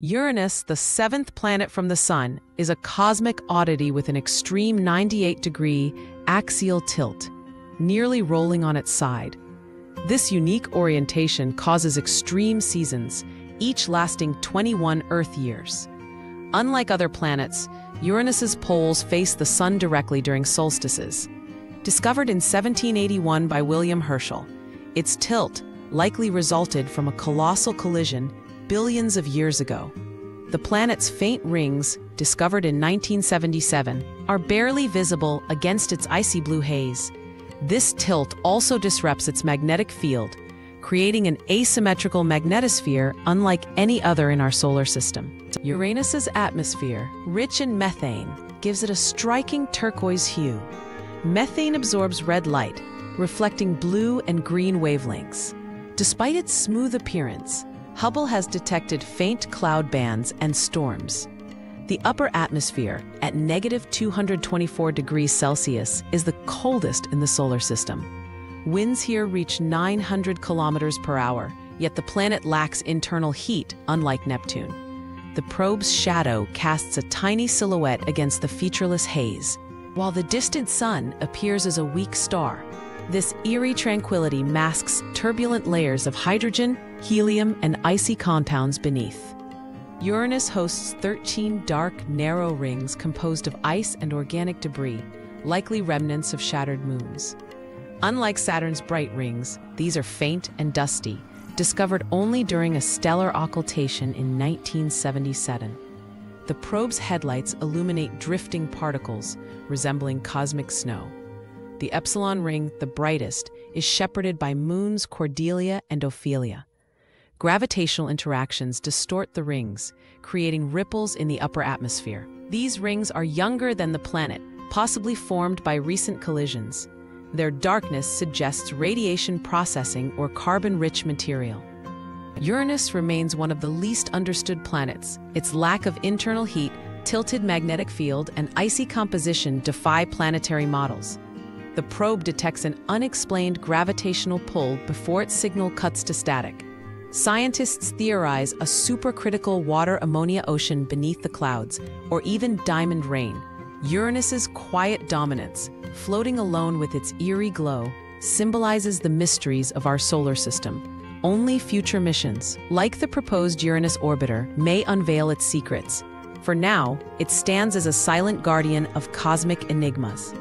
Uranus, the seventh planet from the Sun, is a cosmic oddity with an extreme 98-degree axial tilt, nearly rolling on its side. This unique orientation causes extreme seasons, each lasting 21 Earth years. Unlike other planets, Uranus's poles face the Sun directly during solstices. Discovered in 1781 by William Herschel, its tilt likely resulted from a colossal collision billions of years ago. The planet's faint rings, discovered in 1977, are barely visible against its icy blue haze. This tilt also disrupts its magnetic field, creating an asymmetrical magnetosphere unlike any other in our solar system. Uranus's atmosphere, rich in methane, gives it a striking turquoise hue. Methane absorbs red light, reflecting blue and green wavelengths. Despite its smooth appearance, Hubble has detected faint cloud bands and storms. The upper atmosphere, at -224°C, is the coldest in the solar system. Winds here reach 900 km/h, yet the planet lacks internal heat, unlike Neptune. The probe's shadow casts a tiny silhouette against the featureless haze, while the distant Sun appears as a weak star. This eerie tranquility masks turbulent layers of hydrogen, helium, and icy compounds beneath. Uranus hosts 13 dark, narrow rings composed of ice and organic debris, likely remnants of shattered moons. Unlike Saturn's bright rings, these are faint and dusty, discovered only during a stellar occultation in 1977. The probe's headlights illuminate drifting particles, resembling cosmic snow. The Epsilon ring, the brightest, is shepherded by moons Cordelia and Ophelia. Gravitational interactions distort the rings, creating ripples in the upper atmosphere. These rings are younger than the planet, possibly formed by recent collisions. Their darkness suggests radiation processing or carbon-rich material. Uranus remains one of the least understood planets. Its lack of internal heat, tilted magnetic field, and icy composition defy planetary models. The probe detects an unexplained gravitational pull before its signal cuts to static. Scientists theorize a supercritical water ammonia ocean beneath the clouds, or even diamond rain. Uranus's quiet dominance, floating alone with its eerie glow, symbolizes the mysteries of our solar system. Only future missions, like the proposed Uranus orbiter, may unveil its secrets. For now, it stands as a silent guardian of cosmic enigmas.